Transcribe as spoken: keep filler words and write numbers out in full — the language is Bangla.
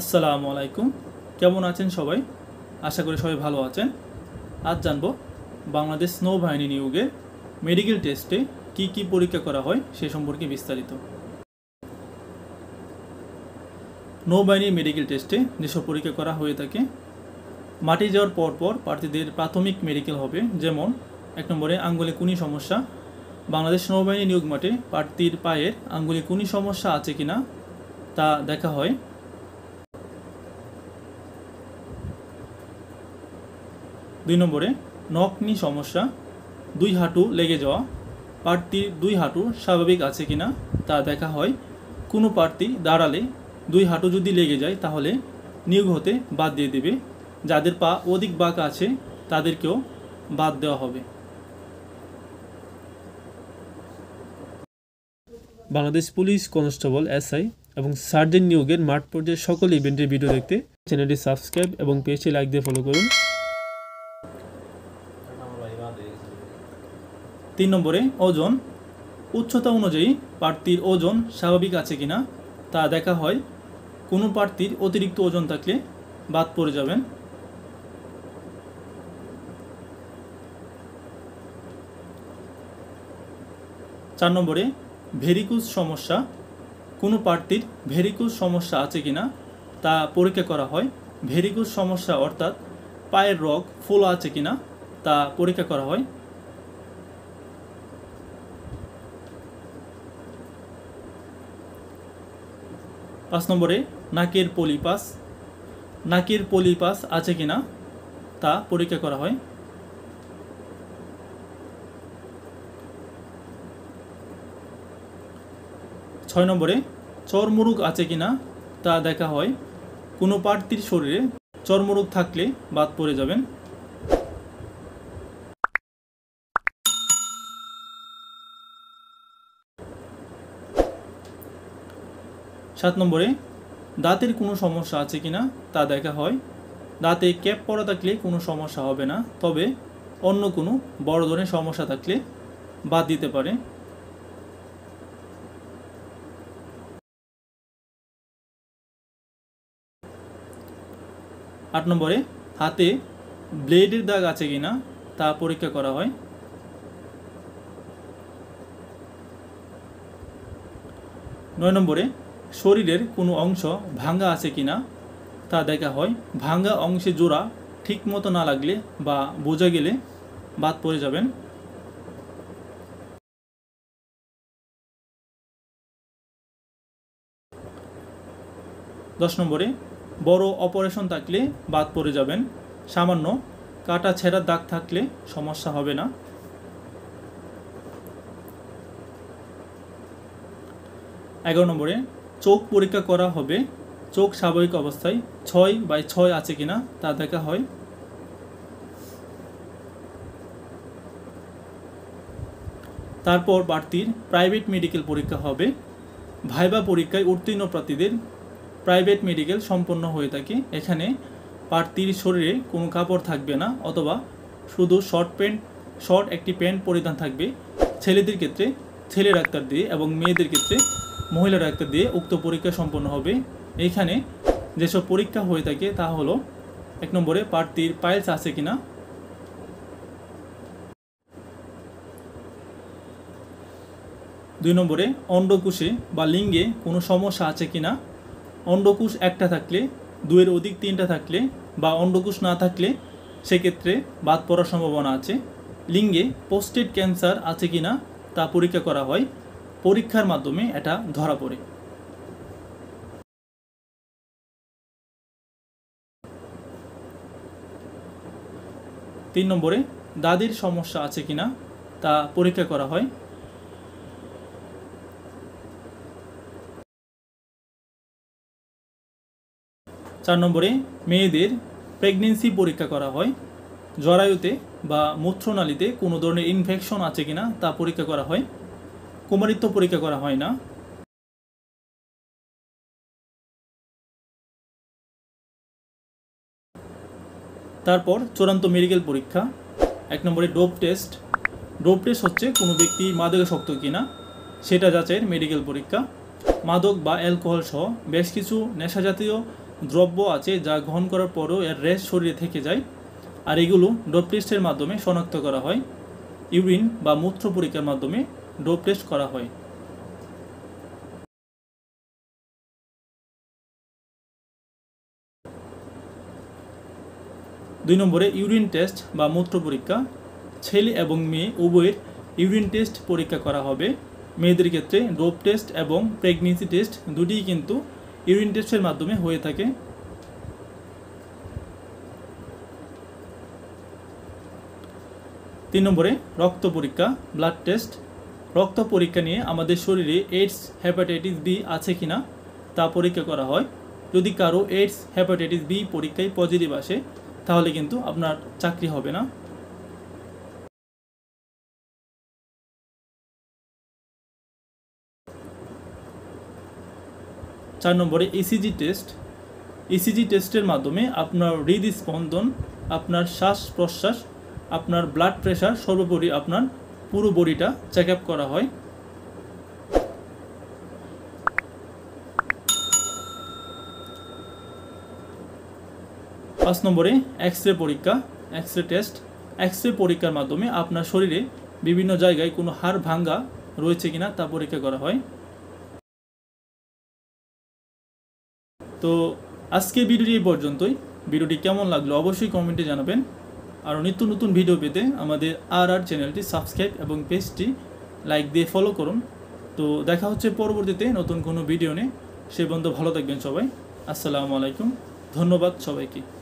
আসসালামু আলাইকুম। কেমন আছেন সবাই? আশা করি সবাই ভালো আছেন। আজ জানবো বাংলাদেশ নৌবাহিনী নিয়োগে মেডিকেল টেস্টে কি কি পরীক্ষা করা হয় সে সম্পর্কে বিস্তারিত। নৌবাহিনী মেডিকেল টেস্টে যেসব পরীক্ষা করা হয়ে থাকে, মাটি যাওয়ার পর পর প্রার্থীদের প্রাথমিক মেডিকেল হবে। যেমন এক নম্বরে আঙ্গুলে কুনি সমস্যা। বাংলাদেশ নৌবাহিনী নিয়োগ মাঠে প্রার্থীর পায়ের আঙ্গুলে কুনি সমস্যা আছে কিনা তা দেখা হয়। দুই নম্বরে নখনি সমস্যা, দুই হাঁটু লেগে যাওয়া। প্রার্থীর দুই হাঁটু স্বাভাবিক আছে কিনা তা দেখা হয়। কোনো প্রার্থী দাঁড়ালে দুই হাঁটু যদি লেগে যায় তাহলে নিয়োগ হতে বাদ দিয়ে দেবে। যাদের পা অধিক বাঁকা আছে তাদেরকেও বাদ দেওয়া হবে। বাংলাদেশ পুলিশ কনস্টেবল, এসআই এবং সার্জেন্ট নিয়োগের মাঠ পর্যায়ের সকল ইভেন্টের ভিডিও দেখতে চ্যানেলটি সাবস্ক্রাইব এবং পেজটি লাইক দিয়ে ফলো করুন। তিন নম্বরে ওজন, উচ্চতা অনুযায়ী প্রার্থীর ওজন স্বাভাবিক আছে কিনা তা দেখা হয়। কোনো প্রার্থীর অতিরিক্ত ওজন থাকলে বাদ পড়ে যাবেন। চার নম্বরে ভেরিকুজ সমস্যা, কোনো প্রার্থীর ভেরিকুজ সমস্যা আছে কিনা তা পরীক্ষা করা হয়। ভেরিকুজ সমস্যা অর্থাৎ পায়ের রগ ফোলা আছে কিনা তা পরীক্ষা করা হয়। পাঁচ নম্বরে নাকের পলিপাস, নাকের পলিপাস আছে কিনা তা পরীক্ষা করা হয়। ছয় নম্বরে চর্মরোগ আছে কিনা তা দেখা হয়। কোনো প্রার্থীর শরীরে চর্মরোগ থাকলে বাদ পড়ে যাবেন। সাত নম্বরে দাঁতের কোনো সমস্যা আছে কিনা তা দেখা হয়। দাঁতে ক্যাপ পরা থাকলে কোনো সমস্যা হবে না, তবে অন্য কোনো বড় ধরনের সমস্যা থাকলে বাদ দিতে পারে। আট নম্বরে হাতে ব্লেডের দাগ আছে কিনা তা পরীক্ষা করা হয়। নয় নম্বরে শরীরের কোনো অংশ ভাঙ্গা আছে কিনা তা দেখা হয়। ভাঙ্গা অংশে জোড়া ঠিক মতো না লাগলে বা বোঝা গেলে বাদ পড়ে যাবেন। দশ নম্বরে বড় অপারেশন থাকলে বাদ পড়ে যাবেন। সামান্য কাটা ছেঁড়ার দাগ থাকলে সমস্যা হবে না। এগারো নম্বরে চোখ পরীক্ষা করা হবে। চোখ স্বাভাবিক অবস্থায় ছয় বাই ছয় আছে কিনা তা দেখা হয়। তারপর প্রার্থীর প্রাইভেট মেডিকেল পরীক্ষা হবে। ভাইভা পরীক্ষায় উত্তীর্ণ প্রার্থীদের প্রাইভেট মেডিকেল সম্পন্ন হয়ে থাকে। এখানে প্রার্থীর শরীরে কোনো কাপড় থাকবে না, অথবা শুধু শর্ট প্যান্ট, শর্ট একটি প্যান্ট পরিধান থাকবে। ছেলেদের ক্ষেত্রে ছেলে ডাক্তার দিয়ে এবং মেয়েদের ক্ষেত্রে মহিলা ডাক্তার দিয়ে উক্ত পরীক্ষা সম্পন্ন হবে। এইখানে যেসব পরীক্ষা হয়ে থাকে তা হলো এক নম্বরে প্রার্থীর পাইলস আছে কিনা, দুই নম্বরে অন্ডকোষে বা লিঙ্গে কোনো সমস্যা আছে কিনা। অন্ডকোষ একটা থাকলে, দুইয়ের অধিক তিনটা থাকলে বা অন্ডকোষ না থাকলে সেক্ষেত্রে বাদ পড়ার সম্ভাবনা আছে। লিঙ্গে প্রোস্টেট ক্যান্সার আছে কিনা তা পরীক্ষা করা হয়। পরীক্ষার মাধ্যমে এটা ধরা পড়ে। তিন নম্বরে দাঁতের সমস্যা আছে কিনা তা পরীক্ষা করা হয়। চার নম্বরে মেয়েদের প্রেগনেন্সি পরীক্ষা করা হয়। জরায়ুতে বা মূত্রনালীতে কোনো ধরনের ইনফেকশন আছে কিনা তা পরীক্ষা করা হয়। কুমারিত্ব পরীক্ষা করা হয় না। তারপর চূড়ান্ত মেডিকেল পরীক্ষা। এক নম্বরে ডোপ টেস্ট। ডোপ টেস্ট হচ্ছে কোনো ব্যক্তি মাদকাসক্ত কিনা সেটা যাচাইয়ের মেডিকেল পরীক্ষা। মাদক বা অ্যালকোহল সহ বেশ কিছু নেশাজাতীয় द्रव्य आछे जा ग्रहण करार परेও एर रेश शरीरे थेके जाए और एगुलो डोप टेस्टर माध्यमे शनाक्त करा हय। यूरिन बा मूत्र परीक्षार माध्यमे डोप टेस्ट करा हय। दुई नम्बरे यूरिन टेस्ट बा मूत्र परीक्षा छेले एबं मेये उभयेर यूरिन टेस्ट परीक्षा करा हबे। मेयेदेर क्षेत्रे डोप टेस्ट एबं प्रेगनेंसि टेस्ट दुटिई किन्तु यूरिन टेस्टर माध्यमे होये थाके। तीन नम्बरे रक्त परीक्षा ब्लाड टेस्ट। रक्त परीक्षा निये आमादेर शरीरे एड्स हेपाटाइटिस बी आछे किना ता परीक्षा करा हय। यदि कारो एड्स हेपाटाइटिस बी परीक्षाय पजिटिव आसे ताहले किन्तु आपनार चाकरी होबे ना। चार नम्बरे इसिजी टेस्ट। इसिजी टेस्टर माध्यमे आपनार हृदस्पंदन, आपनार श्वास प्रश्वास, आपनार ब्लाड प्रेसार, सर्वोपरि आपनार पुरो बडिटा चेकआप करा हय। पाँच नम्बरे एक्सरे परीक्षा एक्सरे टेस्ट। एक्सरे परीक्षार माध्यमे आपनार शरीरे विभिन्न जायगाय कोनो हाड़ भांगा रयेछे किना ता परीक्षा करा हय। তো আজকে ভিডিওটি এই পর্যন্তই। ভিডিওটি কেমন লাগলো অবশ্যই কমেন্টে জানাবেন। আর নিত্য নতুন ভিডিও পেতে আমাদের আর আর চ্যানেলটি সাবস্ক্রাইব এবং পেজটি লাইক দিয়ে ফলো করুন। তো দেখা হচ্ছে পরবর্তীতে নতুন কোনো ভিডিও নিয়ে। সে পর্যন্ত ভালো থাকবেন সবাই। আসসালামু আলাইকুম। ধন্যবাদ সবাইকে।